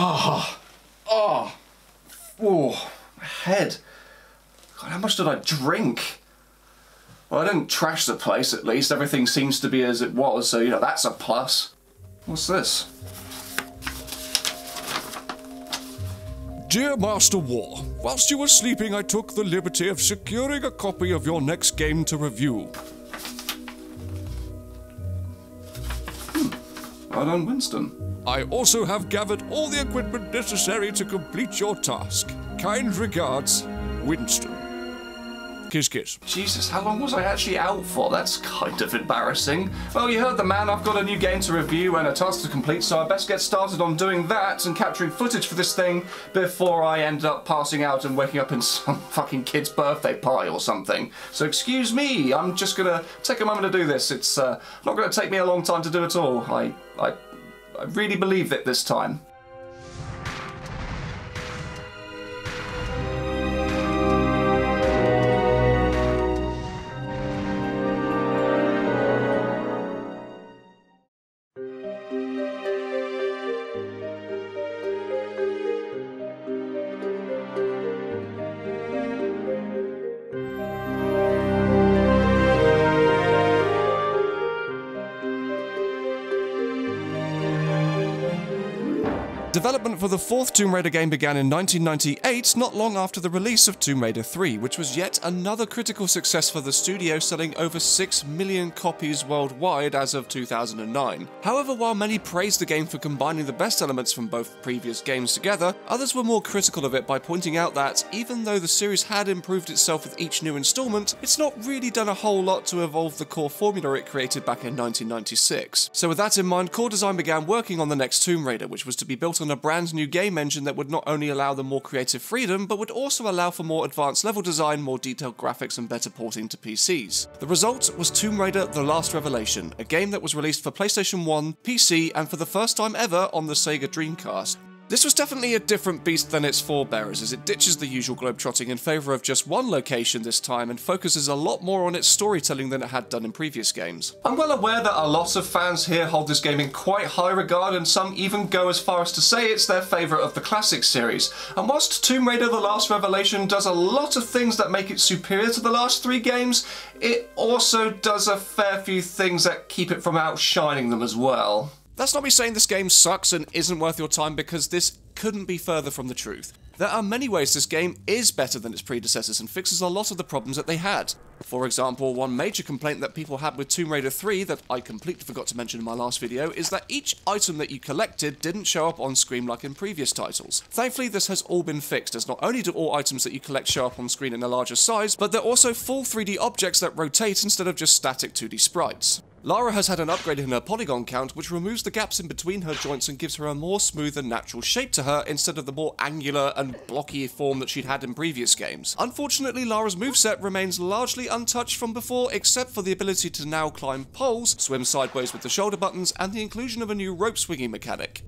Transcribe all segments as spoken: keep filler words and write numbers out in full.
Ah, ah, oh, my head. God, how much did I drink? Well, I didn't trash the place, at least. Everything seems to be as it was, so, you know, that's a plus. What's this? Dear Master War, whilst you were sleeping, I took the liberty of securing a copy of your next game to review. Hmm. Well done, Winston. I also have gathered all the equipment necessary to complete your task. Kind regards, Winston. Kiss, kiss. Jesus, how long was I actually out for? That's kind of embarrassing. Well, you heard the man. I've got a new game to review and a task to complete, so I best get started on doing that and capturing footage for this thing before I end up passing out and waking up in some fucking kid's birthday party or something. So excuse me, I'm just gonna take a moment to do this. It's uh, not gonna take me a long time to do at all. I, I, I really believe it this time. Development for the fourth Tomb Raider game began in nineteen ninety-eight, not long after the release of Tomb Raider three, which was yet another critical success for the studio, selling over six million copies worldwide as of two thousand nine. However, while many praised the game for combining the best elements from both previous games together, others were more critical of it by pointing out that, even though the series had improved itself with each new installment, it's not really done a whole lot to evolve the core formula it created back in nineteen ninety-six. So with that in mind, Core Design began working on the next Tomb Raider, which was to be built on a brand new game engine that would not only allow them more creative freedom, but would also allow for more advanced level design, more detailed graphics, and better porting to P Cs. The result was Tomb Raider The Last Revelation, a game that was released for PlayStation one, P C, and for the first time ever on the Sega Dreamcast. This was definitely a different beast than its forebearers, as it ditches the usual globetrotting in favour of just one location this time and focuses a lot more on its storytelling than it had done in previous games. I'm well aware that a lot of fans here hold this game in quite high regard, and some even go as far as to say it's their favourite of the classic series. And whilst Tomb Raider The Last Revelation does a lot of things that make it superior to the last three games, it also does a fair few things that keep it from outshining them as well. That's not me saying this game sucks and isn't worth your time, because this couldn't be further from the truth. There are many ways this game is better than its predecessors and fixes a lot of the problems that they had. For example, one major complaint that people had with Tomb Raider three that I completely forgot to mention in my last video is that each item that you collected didn't show up on screen like in previous titles. Thankfully, this has all been fixed, as not only do all items that you collect show up on screen in a larger size, but they're also full three D objects that rotate instead of just static two D sprites. Lara has had an upgrade in her polygon count, which removes the gaps in between her joints and gives her a more smooth and natural shape to her instead of the more angular and blocky form that she'd had in previous games. Unfortunately, Lara's moveset remains largely untouched from before, except for the ability to now climb poles, swim sideways with the shoulder buttons, and the inclusion of a new rope swinging mechanic.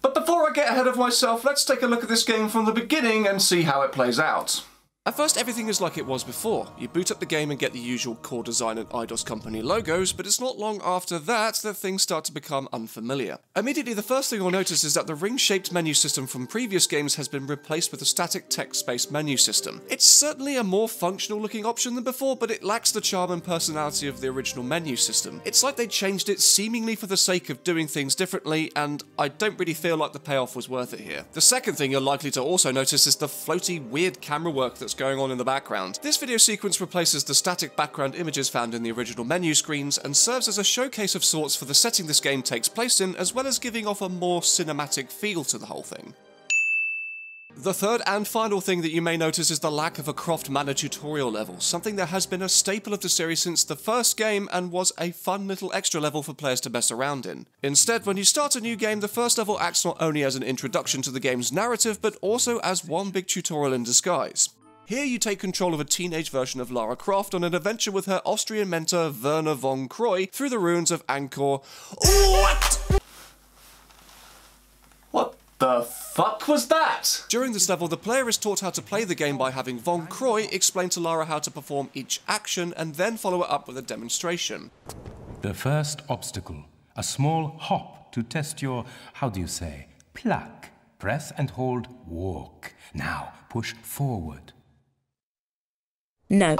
But before I get ahead of myself, let's take a look at this game from the beginning and see how it plays out. At first, everything is like it was before. You boot up the game and get the usual Core Design and Eidos company logos, but it's not long after that that things start to become unfamiliar. Immediately, the first thing you'll notice is that the ring-shaped menu system from previous games has been replaced with a static text-based menu system. It's certainly a more functional-looking option than before, but it lacks the charm and personality of the original menu system. It's like they changed it seemingly for the sake of doing things differently, and I don't really feel like the payoff was worth it here. The second thing you're likely to also notice is the floaty, weird camera work that's going on in the background. This video sequence replaces the static background images found in the original menu screens and serves as a showcase of sorts for the setting this game takes place in, as well as giving off a more cinematic feel to the whole thing. The third and final thing that you may notice is the lack of a Croft Manor tutorial level, something that has been a staple of the series since the first game and was a fun little extra level for players to mess around in. Instead, when you start a new game, the first level acts not only as an introduction to the game's narrative, but also as one big tutorial in disguise. Here you take control of a teenage version of Lara Croft on an adventure with her Austrian mentor Werner Von Croy through the ruins of Angkor. What? What the fuck was that? During this level, the player is taught how to play the game by having Von Croy explain to Lara how to perform each action and then follow it up with a demonstration. The first obstacle, a small hop to test your, how do you say, Pluck. Press and hold walk. Now push forward. No.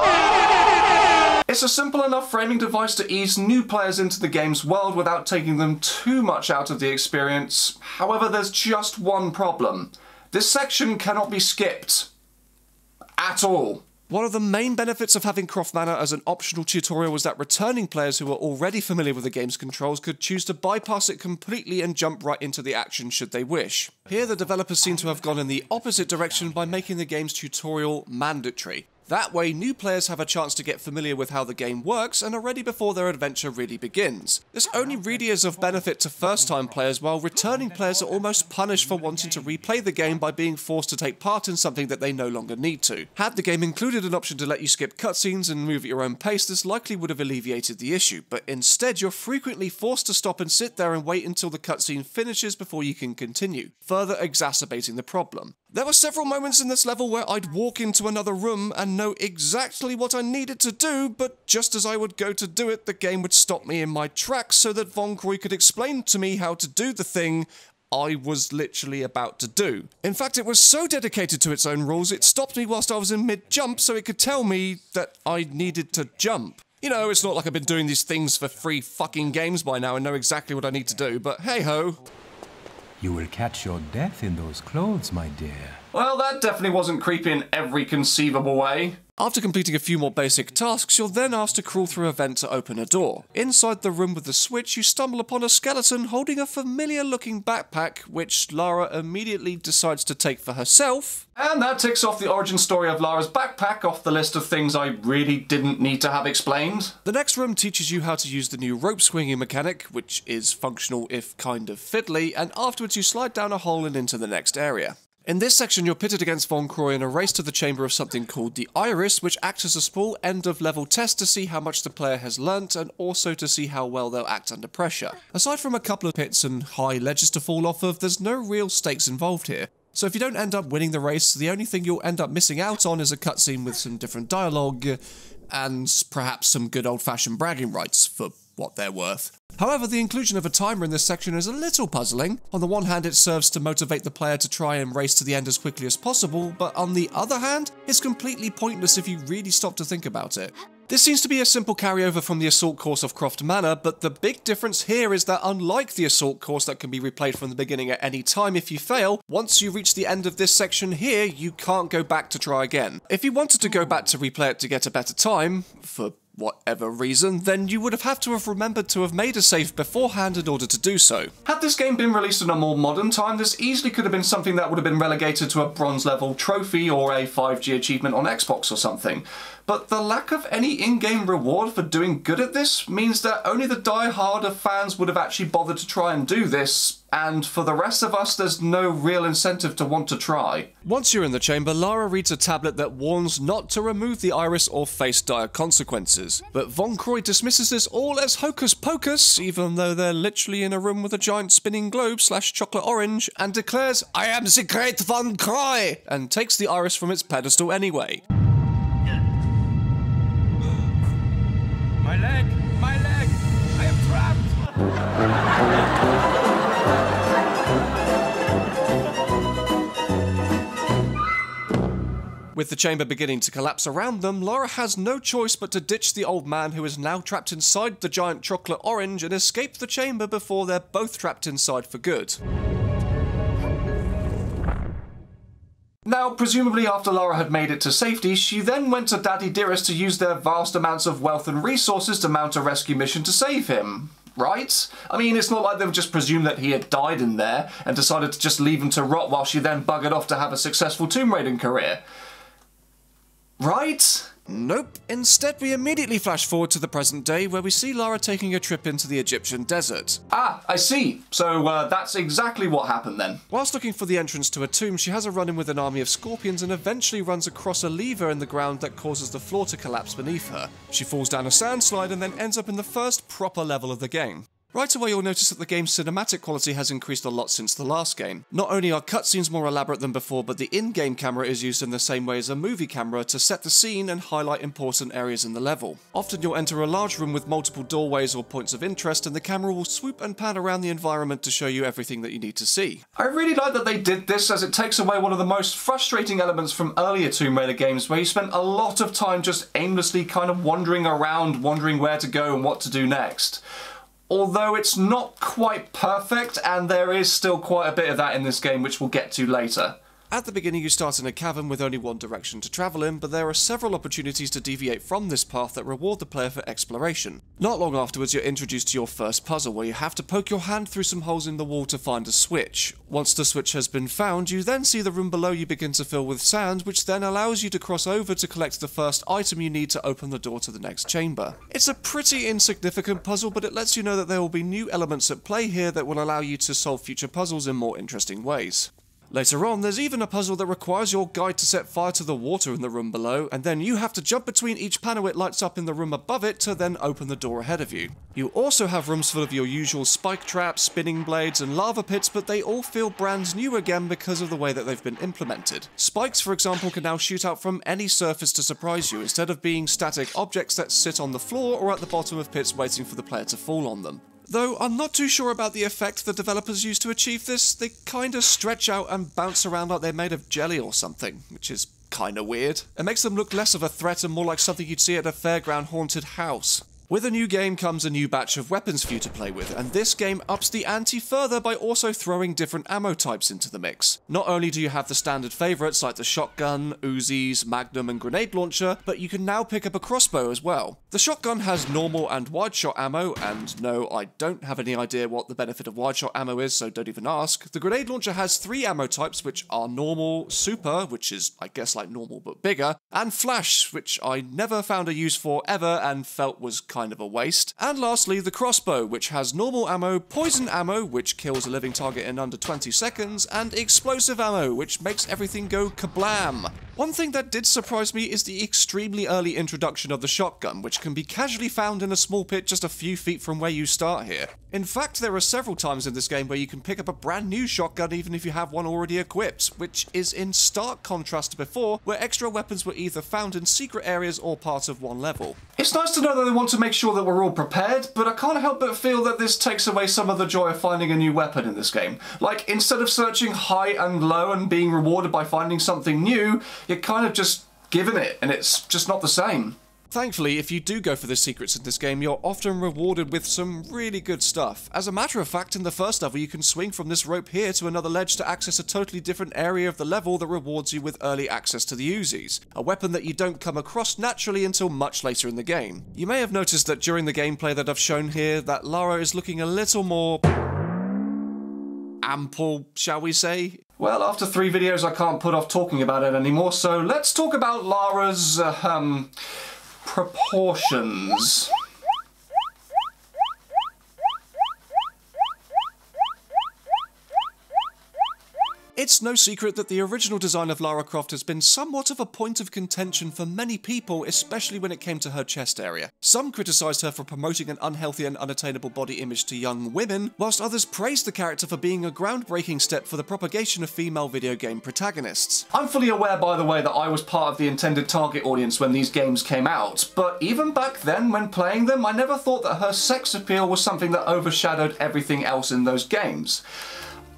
It's a simple enough framing device to ease new players into the game's world without taking them too much out of the experience. However, there's just one problem. This section cannot be skipped. At all. One of the main benefits of having Croft Manor as an optional tutorial was that returning players who were already familiar with the game's controls could choose to bypass it completely and jump right into the action should they wish. Here, the developers seem to have gone in the opposite direction by making the game's tutorial mandatory. That way, new players have a chance to get familiar with how the game works and are ready before their adventure really begins. This only really is of benefit to first-time players, while returning players are almost punished for wanting to replay the game by being forced to take part in something that they no longer need to. Had the game included an option to let you skip cutscenes and move at your own pace, this likely would have alleviated the issue, but instead you're frequently forced to stop and sit there and wait until the cutscene finishes before you can continue, further exacerbating the problem. There were several moments in this level where I'd walk into another room and know exactly what I needed to do, but just as I would go to do it, the game would stop me in my tracks so that Von Croy could explain to me how to do the thing I was literally about to do. In fact, it was so dedicated to its own rules, it stopped me whilst I was in mid-jump so it could tell me that I needed to jump. You know, it's not like I've been doing these things for free fucking games by now and know exactly what I need to do, but hey-ho. You will catch your death in those clothes, my dear. Well, that definitely wasn't creepy in every conceivable way. After completing a few more basic tasks, you're then asked to crawl through a vent to open a door. Inside the room with the switch, you stumble upon a skeleton holding a familiar-looking backpack, which Lara immediately decides to take for herself. And that ticks off the origin story of Lara's backpack off the list of things I really didn't need to have explained. The next room teaches you how to use the new rope-swinging mechanic, which is functional if kind of fiddly, and afterwards you slide down a hole and into the next area. In this section, you're pitted against Von Croy in a race to the chamber of something called the Iris, which acts as a small end-of-level test to see how much the player has learnt and also to see how well they'll act under pressure. Aside from a couple of pits and high ledges to fall off of, there's no real stakes involved here. So if you don't end up winning the race, the only thing you'll end up missing out on is a cutscene with some different dialogue and perhaps some good old-fashioned bragging rights for what they're worth. However, the inclusion of a timer in this section is a little puzzling. On the one hand, it serves to motivate the player to try and race to the end as quickly as possible, but on the other hand, it's completely pointless if you really stop to think about it. This seems to be a simple carryover from the assault course of Croft Manor, but the big difference here is that unlike the assault course that can be replayed from the beginning at any time if you fail, once you reach the end of this section here, you can't go back to try again. If you wanted to go back to replay it to get a better time, for whatever reason, then you would have had to have remembered to have made a save beforehand in order to do so. Had this game been released in a more modern time, this easily could have been something that would have been relegated to a bronze level trophy or a five G achievement on Xbox or something. But the lack of any in-game reward for doing good at this means that only the die-harder fans would have actually bothered to try and do this, and for the rest of us, there's no real incentive to want to try. Once you're in the chamber, Lara reads a tablet that warns not to remove the Iris or face dire consequences. But Von Croy dismisses this all as hocus-pocus, even though they're literally in a room with a giant spinning globe slash chocolate orange, and declares, "I am the great Von Croy," and takes the Iris from its pedestal anyway. My leg! My leg! I am trapped! With the chamber beginning to collapse around them, Lara has no choice but to ditch the old man who is now trapped inside the giant chocolate orange and escape the chamber before they're both trapped inside for good. Now, presumably after Lara had made it to safety, she then went to Daddy Dearest to use their vast amounts of wealth and resources to mount a rescue mission to save him. Right? I mean, it's not like they've just presumed that he had died in there and decided to just leave him to rot while she then buggered off to have a successful tomb raiding career. Right? Nope. Instead, we immediately flash forward to the present day, where we see Lara taking a trip into the Egyptian desert. Ah, I see. So uh, that's exactly what happened then. Whilst looking for the entrance to a tomb, she has a run-in with an army of scorpions and eventually runs across a lever in the ground that causes the floor to collapse beneath her. She falls down a sand slide and then ends up in the first proper level of the game. Right away you'll notice that the game's cinematic quality has increased a lot since the last game. Not only are cutscenes more elaborate than before, but the in-game camera is used in the same way as a movie camera to set the scene and highlight important areas in the level. Often you'll enter a large room with multiple doorways or points of interest, and the camera will swoop and pan around the environment to show you everything that you need to see. I really like that they did this, as it takes away one of the most frustrating elements from earlier Tomb Raider games, where you spent a lot of time just aimlessly kind of wandering around, wondering where to go and what to do next. Although it's not quite perfect, and there is still quite a bit of that in this game, which we'll get to later. At the beginning you start in a cavern with only one direction to travel in, but there are several opportunities to deviate from this path that reward the player for exploration. Not long afterwards you're introduced to your first puzzle, where you have to poke your hand through some holes in the wall to find a switch. Once the switch has been found, you then see the room below you begin to fill with sand, which then allows you to cross over to collect the first item you need to open the door to the next chamber. It's a pretty insignificant puzzle, but it lets you know that there will be new elements at play here that will allow you to solve future puzzles in more interesting ways. Later on, there's even a puzzle that requires your guide to set fire to the water in the room below, and then you have to jump between each panel it lights up in the room above it to then open the door ahead of you. You also have rooms full of your usual spike traps, spinning blades, and lava pits, but they all feel brand new again because of the way that they've been implemented. Spikes, for example, can now shoot out from any surface to surprise you, instead of being static objects that sit on the floor or at the bottom of pits waiting for the player to fall on them. Though I'm not too sure about the effect the developers used to achieve this. They kinda stretch out and bounce around like they're made of jelly or something, which is kinda weird. It makes them look less of a threat and more like something you'd see at a fairground haunted house. With a new game comes a new batch of weapons for you to play with, and this game ups the ante further by also throwing different ammo types into the mix. Not only do you have the standard favourites like the shotgun, Uzis, magnum and grenade launcher, but you can now pick up a crossbow as well. The shotgun has normal and wide shot ammo, and no, I don't have any idea what the benefit of wide shot ammo is, so don't even ask. The grenade launcher has three ammo types, which are normal, super, which is I guess like normal but bigger, and flash, which I never found a use for ever and felt was kind kind of a waste. And lastly, the crossbow, which has normal ammo, poison ammo, which kills a living target in under twenty seconds, and explosive ammo, which makes everything go kablam. One thing that did surprise me is the extremely early introduction of the shotgun, which can be casually found in a small pit just a few feet from where you start here. In fact, there are several times in this game where you can pick up a brand new shotgun even if you have one already equipped, which is in stark contrast to before, where extra weapons were either found in secret areas or part of one level. It's nice to know that they want to make sure that we're all prepared, but I can't help but feel that this takes away some of the joy of finding a new weapon in this game. Like, instead of searching high and low and being rewarded by finding something new, you're kind of just given it, and it's just not the same. Thankfully, if you do go for the secrets in this game, you're often rewarded with some really good stuff. As a matter of fact, in the first level, you can swing from this rope here to another ledge to access a totally different area of the level that rewards you with early access to the Uzis, a weapon that you don't come across naturally until much later in the game. You may have noticed that during the gameplay that I've shown here, that Lara is looking a little more ample, shall we say? Well, after three videos, I can't put off talking about it anymore, so let's talk about Lara's, uh, um... proportions. It's no secret that the original design of Lara Croft has been somewhat of a point of contention for many people, especially when it came to her chest area. Some criticised her for promoting an unhealthy and unattainable body image to young women, whilst others praised the character for being a groundbreaking step for the propagation of female video game protagonists. I'm fully aware, by the way, that I was part of the intended target audience when these games came out, but even back then when playing them, I never thought that her sex appeal was something that overshadowed everything else in those games.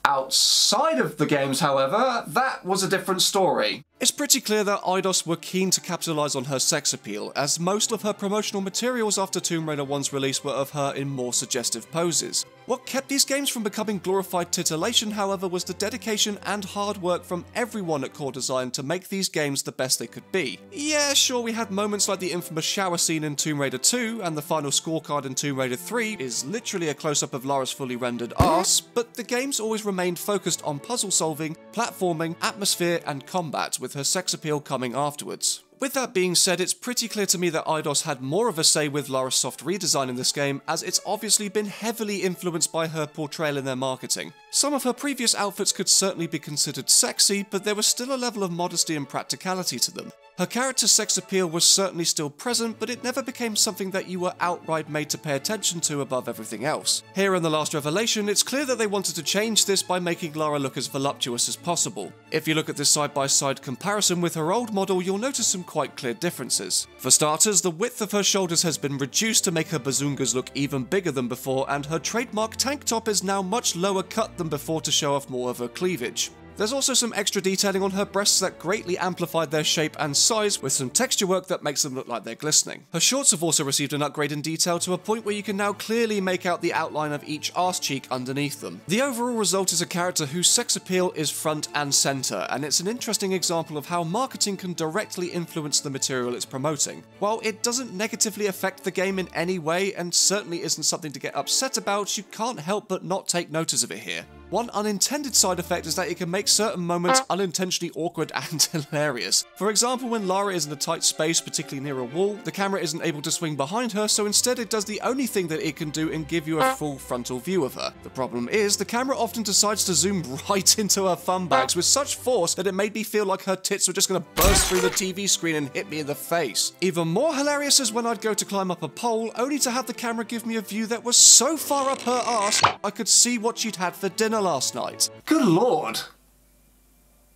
Outside of the games, however, that was a different story. It's pretty clear that Eidos were keen to capitalise on her sex appeal, as most of her promotional materials after Tomb Raider one's release were of her in more suggestive poses. What kept these games from becoming glorified titillation, however, was the dedication and hard work from everyone at Core Design to make these games the best they could be. Yeah, sure, we had moments like the infamous shower scene in Tomb Raider two, and the final scorecard in Tomb Raider three is literally a close-up of Lara's fully rendered arse, but the games always remained focused on puzzle solving, platforming, atmosphere, and combat, with her sex appeal coming afterwards. With that being said, it's pretty clear to me that Eidos had more of a say with Lara's soft redesign in this game, as it's obviously been heavily influenced by her portrayal in their marketing. Some of her previous outfits could certainly be considered sexy, but there was still a level of modesty and practicality to them. Her character's sex appeal was certainly still present, but it never became something that you were outright made to pay attention to above everything else. Here in The Last Revelation, it's clear that they wanted to change this by making Lara look as voluptuous as possible. If you look at this side-by-side comparison with her old model, you'll notice some quite clear differences. For starters, the width of her shoulders has been reduced to make her bazungas look even bigger than before, and her trademark tank top is now much lower cut than before to show off more of her cleavage. There's also some extra detailing on her breasts that greatly amplified their shape and size, with some texture work that makes them look like they're glistening. Her shorts have also received an upgrade in detail to a point where you can now clearly make out the outline of each arse cheek underneath them. The overall result is a character whose sex appeal is front and center, and it's an interesting example of how marketing can directly influence the material it's promoting. While it doesn't negatively affect the game in any way, and certainly isn't something to get upset about, you can't help but not take notice of it here. One unintended side effect is that it can make certain moments unintentionally awkward and hilarious. For example, when Lara is in a tight space, particularly near a wall, the camera isn't able to swing behind her, so instead it does the only thing that it can do and give you a full frontal view of her. The problem is, the camera often decides to zoom right into her thumb bags with such force that it made me feel like her tits were just gonna burst through the T V screen and hit me in the face. Even more hilarious is when I'd go to climb up a pole, only to have the camera give me a view that was so far up her arse, I could see what she'd had for dinner last night. Good lord.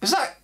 Is that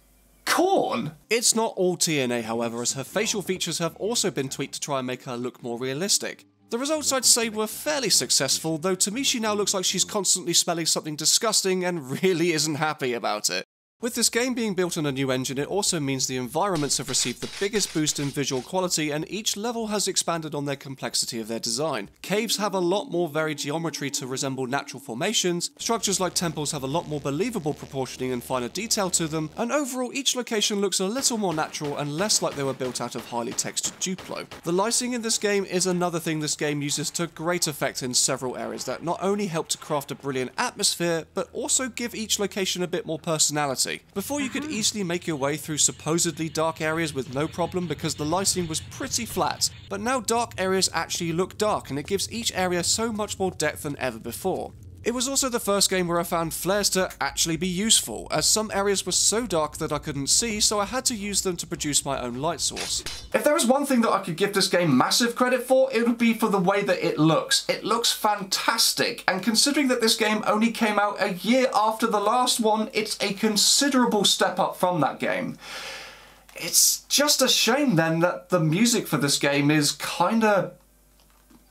corn? It's not all T N A, however, as her facial features have also been tweaked to try and make her look more realistic. The results, I'd say, were fairly successful, though to me she now looks like she's constantly smelling something disgusting and really isn't happy about it. With this game being built on a new engine, it also means the environments have received the biggest boost in visual quality, and each level has expanded on their complexity of their design. Caves have a lot more varied geometry to resemble natural formations, structures like temples have a lot more believable proportioning and finer detail to them, and overall each location looks a little more natural and less like they were built out of highly textured Duplo. The lighting in this game is another thing this game uses to great effect in several areas that not only help to craft a brilliant atmosphere, but also give each location a bit more personality. Before, you could easily make your way through supposedly dark areas with no problem because the lighting was pretty flat, but now dark areas actually look dark and it gives each area so much more depth than ever before. It was also the first game where I found flares to actually be useful, as some areas were so dark that I couldn't see, so I had to use them to produce my own light source. If there was one thing that I could give this game massive credit for, it would be for the way that it looks. It looks fantastic, and considering that this game only came out a year after the last one, it's a considerable step up from that game. It's just a shame then that the music for this game is kinda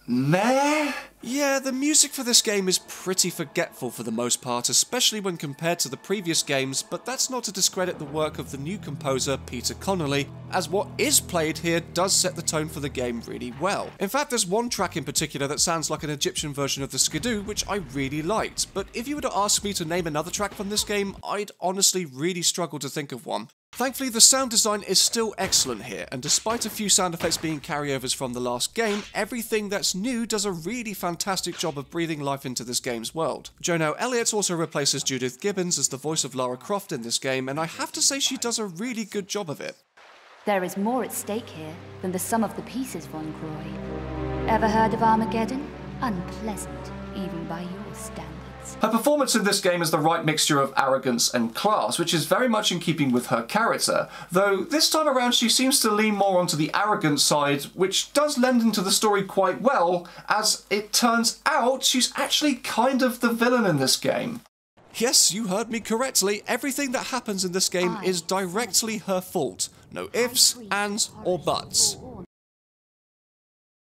meh. Yeah, the music for this game is pretty forgetful for the most part, especially when compared to the previous games, but that's not to discredit the work of the new composer, Peter Connelly, as what is played here does set the tone for the game really well. In fact, there's one track in particular that sounds like an Egyptian version of the skidoo, which I really liked, but if you were to ask me to name another track from this game, I'd honestly really struggle to think of one. Thankfully, the sound design is still excellent here, and despite a few sound effects being carryovers from the last game, everything that's new does a really fantastic job of breathing life into this game's world. Jonell Elliott also replaces Judith Gibbons as the voice of Lara Croft in this game, and I have to say she does a really good job of it. There is more at stake here than the sum of the pieces, Von Croy. Ever heard of Armageddon? Unpleasant, even by your standards. Her performance in this game is the right mixture of arrogance and class, which is very much in keeping with her character, though this time around she seems to lean more onto the arrogant side, which does lend into the story quite well, as it turns out she's actually kind of the villain in this game. Yes, you heard me correctly, everything that happens in this game is directly her fault. No ifs, ands, or buts.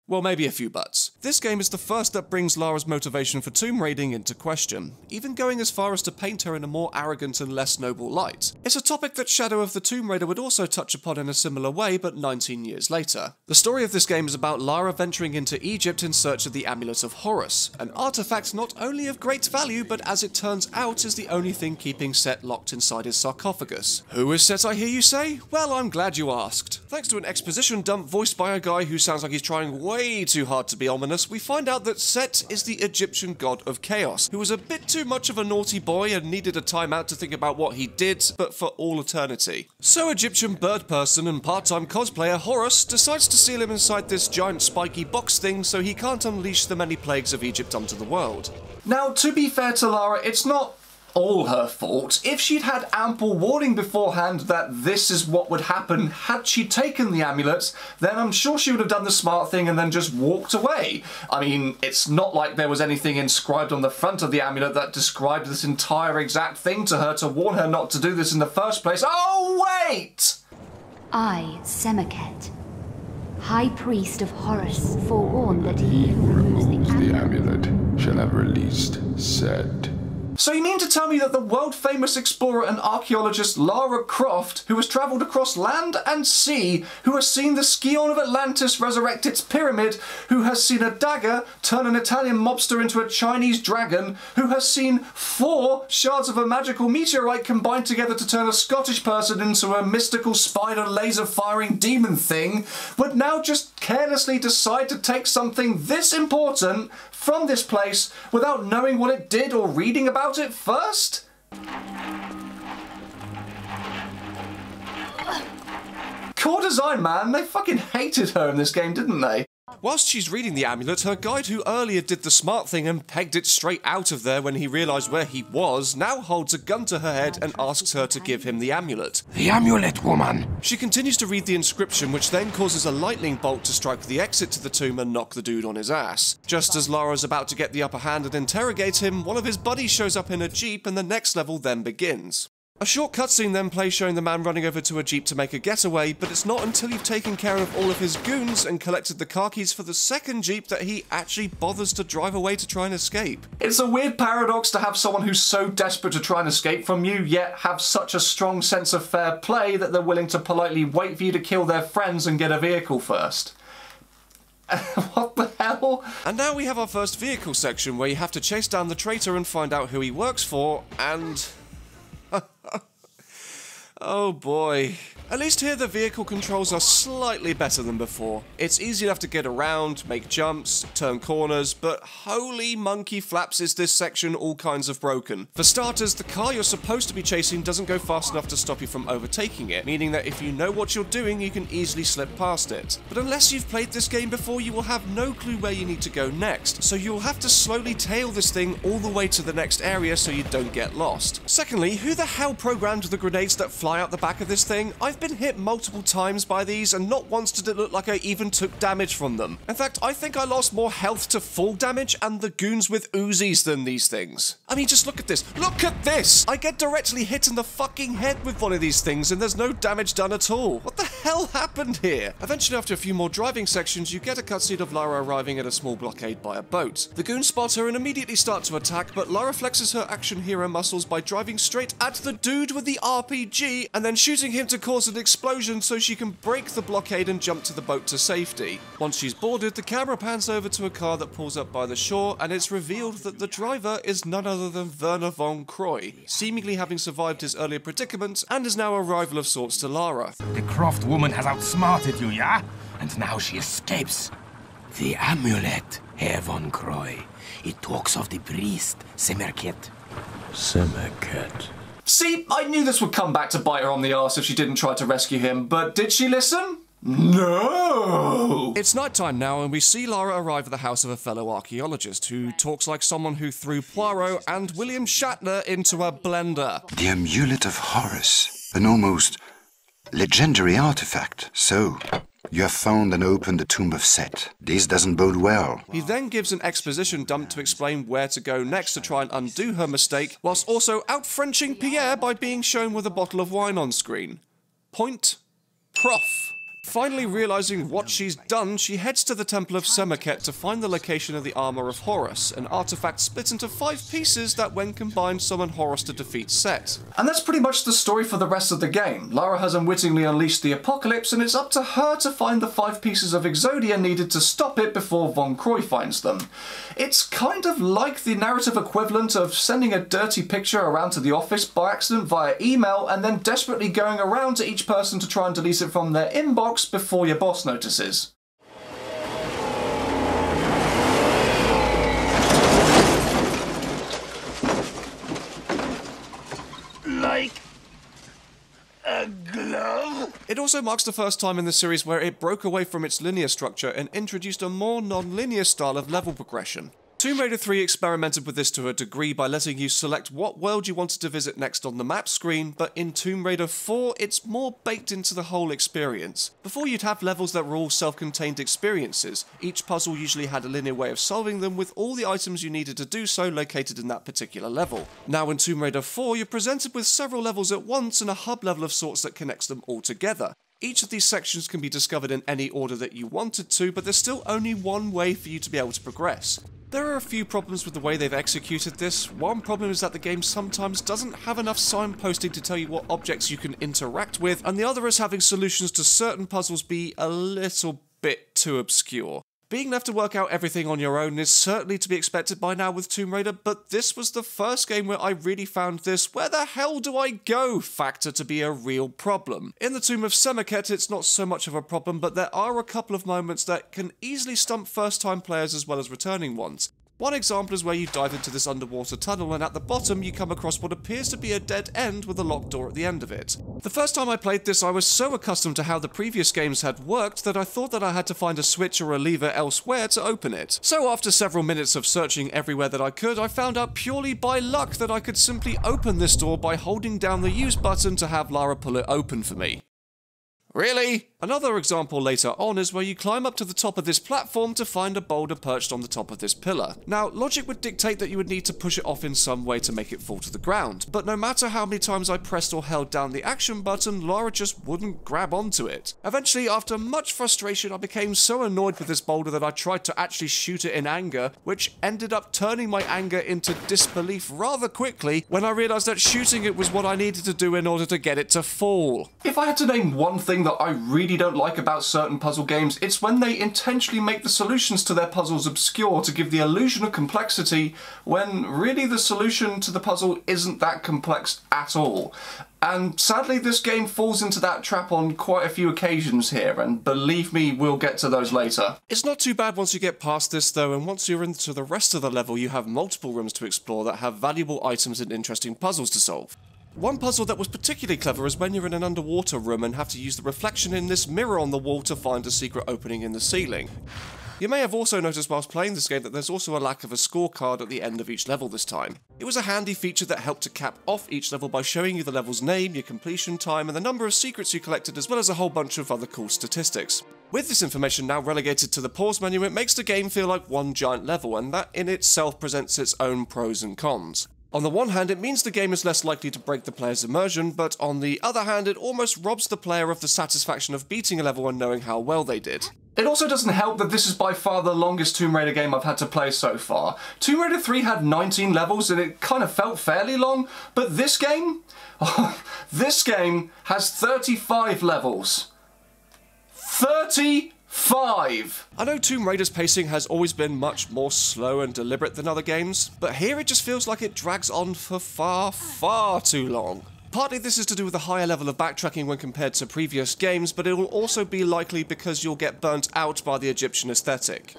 Well, maybe a few buts. This game is the first that brings Lara's motivation for tomb raiding into question, even going as far as to paint her in a more arrogant and less noble light. It's a topic that Shadow of the Tomb Raider would also touch upon in a similar way, but nineteen years later. The story of this game is about Lara venturing into Egypt in search of the Amulet of Horus, an artifact not only of great value, but as it turns out is the only thing keeping Set locked inside his sarcophagus. Who is Set, I hear you say? Well, I'm glad you asked. Thanks to an exposition dump voiced by a guy who sounds like he's trying way Way too hard to be ominous, we find out that Set is the Egyptian god of chaos, who was a bit too much of a naughty boy and needed a timeout to think about what he did, but for all eternity. So Egyptian bird person and part-time cosplayer Horus decides to seal him inside this giant spiky box thing so he can't unleash the many plagues of Egypt onto the world. Now, to be fair to Lara, it's not all her fault. If she'd had ample warning beforehand that this is what would happen had she taken the amulets, then I'm sure she would have done the smart thing and then just walked away. I mean, it's not like there was anything inscribed on the front of the amulet that described this entire exact thing to her to warn her not to do this in the first place. Oh, wait! I, Semerkhet, High Priest of Horus, forewarned that he who removes the amulet shall have released Set. So you mean to tell me that the world-famous explorer and archaeologist Lara Croft, who has travelled across land and sea, who has seen the Scion of Atlantis resurrect its pyramid, who has seen a dagger turn an Italian mobster into a Chinese dragon, who has seen four shards of a magical meteorite combined together to turn a Scottish person into a mystical spider laser-firing demon thing, would now just carelessly decide to take something this important from this place without knowing what it did or reading about it first? Core Design, man, they fucking hated her in this game, didn't they? Whilst she's reading the amulet, her guide, who earlier did the smart thing and pegged it straight out of there when he realised where he was, now holds a gun to her head and asks her to give him the amulet. The amulet, woman! She continues to read the inscription, which then causes a lightning bolt to strike the exit to the tomb and knock the dude on his ass. Just as Lara's about to get the upper hand and interrogate him, one of his buddies shows up in a jeep and the next level then begins. A short cutscene then plays showing the man running over to a jeep to make a getaway, but it's not until you've taken care of all of his goons and collected the car keys for the second jeep that he actually bothers to drive away to try and escape. It's a weird paradox to have someone who's so desperate to try and escape from you, yet have such a strong sense of fair play that they're willing to politely wait for you to kill their friends and get a vehicle first. What the hell? And now we have our first vehicle section, where you have to chase down the traitor and find out who he works for, and... Oh boy. At least here the vehicle controls are slightly better than before. It's easy enough to get around, make jumps, turn corners, but holy monkey flaps is this section all kinds of broken. For starters, the car you're supposed to be chasing doesn't go fast enough to stop you from overtaking it, meaning that if you know what you're doing, you can easily slip past it. But unless you've played this game before, you will have no clue where you need to go next, so you'll have to slowly tail this thing all the way to the next area so you don't get lost. Secondly, who the hell programmed the grenades that fly out the back of this thing? I've been hit multiple times by these, and not once did it look like I even took damage from them. In fact, I think I lost more health to fall damage and the goons with Uzis than these things. I mean, just look at this. Look at this! I get directly hit in the fucking head with one of these things, and there's no damage done at all. What the hell happened here? Eventually, after a few more driving sections, you get a cutscene of Lara arriving at a small blockade by a boat. The goons spot her and immediately start to attack, but Lara flexes her action hero muscles by driving straight at the dude with the R P G, and then shooting him to cause an explosion so she can break the blockade and jump to the boat to safety. Once she's boarded, the camera pans over to a car that pulls up by the shore, and it's revealed that the driver is none other than Werner Von Croy, seemingly having survived his earlier predicament and is now a rival of sorts to Lara. The Croft woman has outsmarted you, yeah? And now she escapes. The amulet, Herr Von Croy. It talks of the priest, Semerkhet. Semerkhet. See, I knew this would come back to bite her on the arse if she didn't try to rescue him, but did she listen? No! It's night time now, and we see Lara arrive at the house of a fellow archaeologist who talks like someone who threw Poirot and William Shatner into a blender. The Amulet of Horus, an almost legendary artifact. So... you have found and opened the tomb of Set. This doesn't bode well. He then gives an exposition dump to explain where to go next to try and undo her mistake, whilst also out-Frenching Pierre by being shown with a bottle of wine on screen. Point. Prof. Finally realising what she's done, she heads to the Temple of Semerkhet to find the location of the Armour of Horus, an artefact split into five pieces that, when combined, summon Horus to defeat Set. And that's pretty much the story for the rest of the game. Lara has unwittingly unleashed the apocalypse, and it's up to her to find the five pieces of Exodia needed to stop it before Von Croy finds them. It's kind of like the narrative equivalent of sending a dirty picture around to the office by accident via email, and then desperately going around to each person to try and delete it from their inbox before your boss notices. Like... a glove? It also marks the first time in the series where it broke away from its linear structure and introduced a more non-linear style of level progression. Tomb Raider three experimented with this to a degree by letting you select what world you wanted to visit next on the map screen, but in Tomb Raider four, it's more baked into the whole experience. Before, you'd have levels that were all self-contained experiences. Each puzzle usually had a linear way of solving them, with all the items you needed to do so located in that particular level. Now in Tomb Raider four, you're presented with several levels at once and a hub level of sorts that connects them all together. Each of these sections can be discovered in any order that you wanted to, but there's still only one way for you to be able to progress. There are a few problems with the way they've executed this. One problem is that the game sometimes doesn't have enough signposting to tell you what objects you can interact with, and the other is having solutions to certain puzzles be a little bit too obscure. Being left to work out everything on your own is certainly to be expected by now with Tomb Raider, but this was the first game where I really found this "where the hell do I go" factor to be a real problem. In the Tomb of Semerkhet, it's not so much of a problem, but there are a couple of moments that can easily stump first-time players as well as returning ones. One example is where you dive into this underwater tunnel, and at the bottom you come across what appears to be a dead end with a locked door at the end of it. The first time I played this, I was so accustomed to how the previous games had worked that I thought that I had to find a switch or a lever elsewhere to open it. So after several minutes of searching everywhere that I could, I found out purely by luck that I could simply open this door by holding down the use button to have Lara pull it open for me. Really? Another example later on is where you climb up to the top of this platform to find a boulder perched on the top of this pillar. Now, logic would dictate that you would need to push it off in some way to make it fall to the ground, but no matter how many times I pressed or held down the action button, Lara just wouldn't grab onto it. Eventually, after much frustration, I became so annoyed with this boulder that I tried to actually shoot it in anger, which ended up turning my anger into disbelief rather quickly when I realized that shooting it was what I needed to do in order to get it to fall. If I had to name one thing that that I really don't like about certain puzzle games, it's when they intentionally make the solutions to their puzzles obscure to give the illusion of complexity, when really the solution to the puzzle isn't that complex at all. And sadly, this game falls into that trap on quite a few occasions here, and believe me, we'll get to those later. It's not too bad once you get past this though, and once you're into the rest of the level, you have multiple rooms to explore that have valuable items and interesting puzzles to solve. One puzzle that was particularly clever is when you're in an underwater room and have to use the reflection in this mirror on the wall to find a secret opening in the ceiling. You may have also noticed whilst playing this game that there's also a lack of a scorecard at the end of each level this time. It was a handy feature that helped to cap off each level by showing you the level's name, your completion time, and the number of secrets you collected, as well as a whole bunch of other cool statistics. With this information now relegated to the pause menu, it makes the game feel like one giant level, and that in itself presents its own pros and cons. On the one hand, it means the game is less likely to break the player's immersion, but on the other hand, it almost robs the player of the satisfaction of beating a level and knowing how well they did. It also doesn't help that this is by far the longest Tomb Raider game I've had to play so far. Tomb Raider three had nineteen levels and it kind of felt fairly long, but this game? This game has thirty-five levels. thirty-five! Five. I know Tomb Raider's pacing has always been much more slow and deliberate than other games, but here it just feels like it drags on for far, far too long. Partly this is to do with a higher level of backtracking when compared to previous games, but it will also be likely because you'll get burnt out by the Egyptian aesthetic.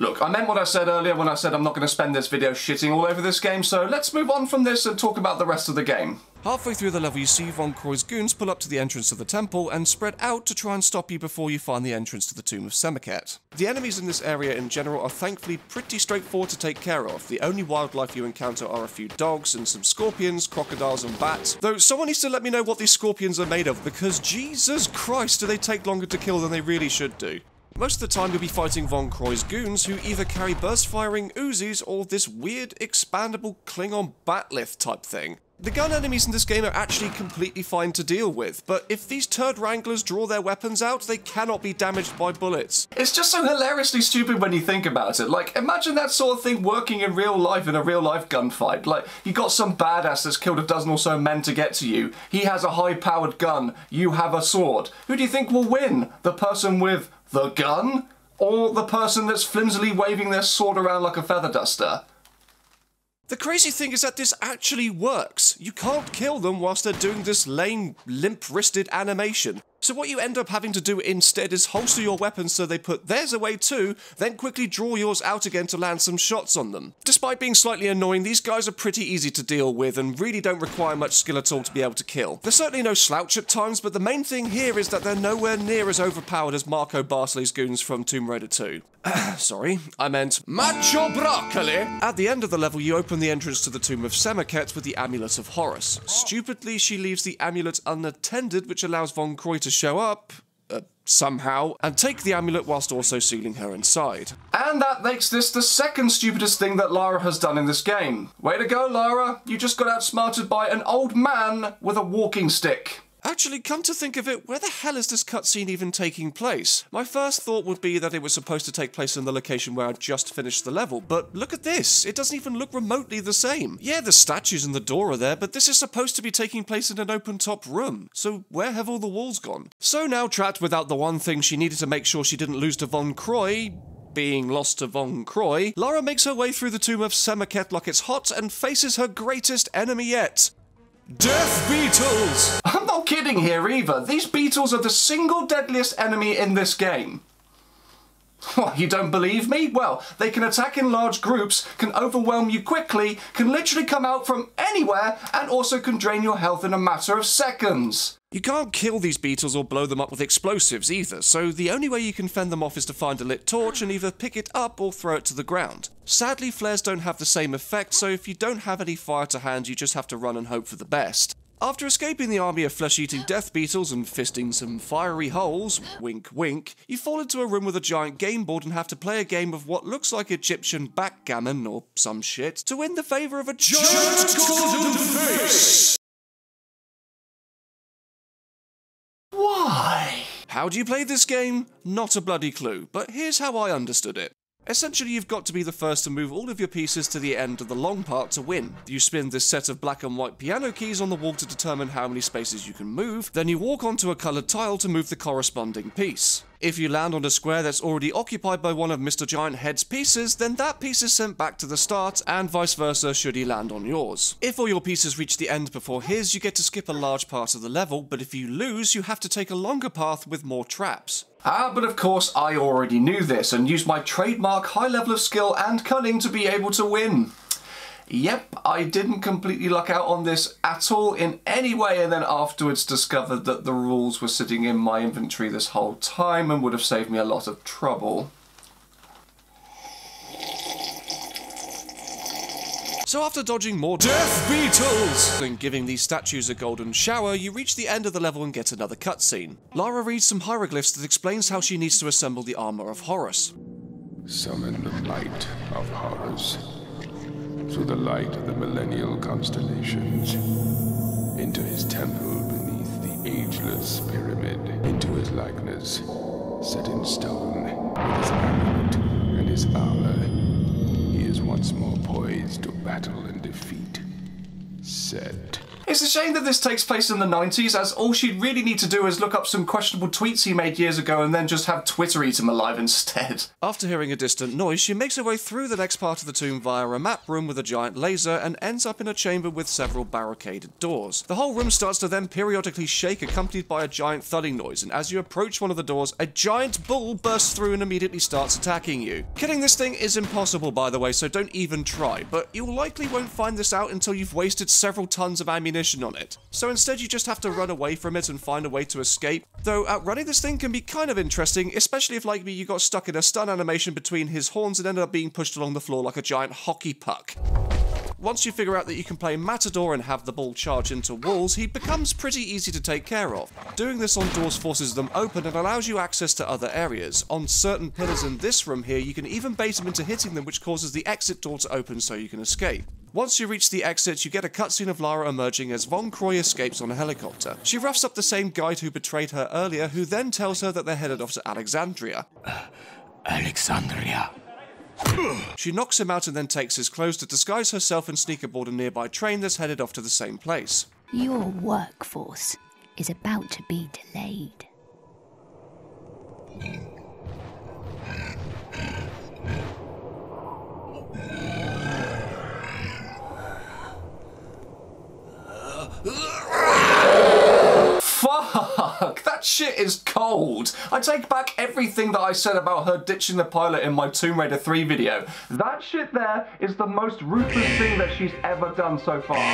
Look, I meant what I said earlier when I said I'm not going to spend this video shitting all over this game, so let's move on from this and talk about the rest of the game. Halfway through the level, you see Von Croy's goons pull up to the entrance of the temple and spread out to try and stop you before you find the entrance to the Tomb of Semerkhet. The enemies in this area in general are thankfully pretty straightforward to take care of. The only wildlife you encounter are a few dogs and some scorpions, crocodiles and bats, though someone needs to let me know what these scorpions are made of, because Jesus Christ do they take longer to kill than they really should do. Most of the time you'll be fighting Von Croy's goons, who either carry burst-firing Uzis or this weird, expandable Klingon batlith type thing. The gun enemies in this game are actually completely fine to deal with, but if these turd wranglers draw their weapons out, they cannot be damaged by bullets. It's just so hilariously stupid when you think about it. Like, imagine that sort of thing working in real life in a real life gunfight. Like, you got some badass that's killed a dozen or so men to get to you. He has a high-powered gun. You have a sword. Who do you think will win? The person with the gun? Or the person that's flimsily waving their sword around like a feather duster? The crazy thing is that this actually works. You can't kill them whilst they're doing this lame, limp-wristed animation. So what you end up having to do instead is holster your weapons so they put theirs away too, then quickly draw yours out again to land some shots on them. Despite being slightly annoying, these guys are pretty easy to deal with and really don't require much skill at all to be able to kill. They're certainly no slouch at times, but the main thing here is that they're nowhere near as overpowered as Marco Barsley's goons from Tomb Raider two. Sorry, I meant Macho Broccoli! At the end of the level, you open the entrance to the Tomb of Semerkhet with the Amulet of Horus. Stupidly, she leaves the amulet unattended, which allows Von Croy to show up... Uh, somehow, and take the amulet whilst also sealing her inside. And that makes this the second stupidest thing that Lara has done in this game. Way to go, Lara! You just got outsmarted by an old man with a walking stick. Actually, come to think of it, where the hell is this cutscene even taking place? My first thought would be that it was supposed to take place in the location where I'd just finished the level, but look at this, it doesn't even look remotely the same. Yeah, the statues and the door are there, but this is supposed to be taking place in an open-top room, so where have all the walls gone? So now trapped without the one thing she needed to make sure she didn't lose to Von Croy... being lost to Von Croy, Lara makes her way through the Tomb of Semerkhet like it's hot and faces her greatest enemy yet. Death Beetles! I'm not kidding here either. These beetles are the single deadliest enemy in this game. What, you don't believe me? Well, they can attack in large groups, can overwhelm you quickly, can literally come out from anywhere, and also can drain your health in a matter of seconds. You can't kill these beetles or blow them up with explosives either, so the only way you can fend them off is to find a lit torch and either pick it up or throw it to the ground. Sadly, flares don't have the same effect, so if you don't have any fire to hand, you just have to run and hope for the best. After escaping the army of flesh-eating death beetles and fisting some fiery holes, wink wink, you fall into a room with a giant game board and have to play a game of what looks like Egyptian backgammon or some shit to win the favour of a giant, giant golden face! Why? How do you play this game? Not a bloody clue, but here's how I understood it. Essentially, you've got to be the first to move all of your pieces to the end of the long part to win. You spin this set of black and white piano keys on the wall to determine how many spaces you can move, then you walk onto a coloured tile to move the corresponding piece. If you land on a square that's already occupied by one of Mister Giant Head's pieces, then that piece is sent back to the start, and vice versa should he land on yours. If all your pieces reach the end before his, you get to skip a large part of the level, but if you lose, you have to take a longer path with more traps. Ah, but of course I already knew this, and used my trademark high level of skill and cunning to be able to win. Yep, I didn't completely luck out on this at all in any way, and then afterwards discovered that the rules were sitting in my inventory this whole time and would have saved me a lot of trouble. So after dodging more death beetles and giving these statues a golden shower, you reach the end of the level and get another cutscene. Lara reads some hieroglyphs that explains how she needs to assemble the Armour of Horus. Summon the light of Horus. Through the light of the millennial constellations, into his temple beneath the ageless pyramid, into his likeness, set in stone, with his amulet and his hour, he is once more poised to battle and defeat. Set. It's a shame that this takes place in the nineties, as all she'd really need to do is look up some questionable tweets he made years ago and then just have Twitter eat him alive instead. After hearing a distant noise, she makes her way through the next part of the tomb via a map room with a giant laser and ends up in a chamber with several barricaded doors. The whole room starts to then periodically shake, accompanied by a giant thudding noise, and as you approach one of the doors, a giant bull bursts through and immediately starts attacking you. Killing this thing is impossible, by the way, so don't even try, but you likely won't find this out until you've wasted several tons of ammunition on it. So instead you just have to run away from it and find a way to escape, though outrunning this thing can be kind of interesting, especially if like me you got stuck in a stun animation between his horns and ended up being pushed along the floor like a giant hockey puck. Once you figure out that you can play Matador and have the ball charge into walls, he becomes pretty easy to take care of. Doing this on doors forces them open and allows you access to other areas. On certain pillars in this room here, you can even bait him into hitting them, which causes the exit door to open so you can escape. Once you reach the exit, you get a cutscene of Lara emerging as Von Croy escapes on a helicopter. She roughs up the same guide who betrayed her earlier, who then tells her that they're headed off to Alexandria. Uh, Alexandria. She knocks him out and then takes his clothes to disguise herself and sneak aboard a nearby train that's headed off to the same place. Your workforce is about to be delayed. Fuck! That shit is old. I take back everything that I said about her ditching the pilot in my Tomb Raider three video. That shit there is the most ruthless thing that she's ever done so far.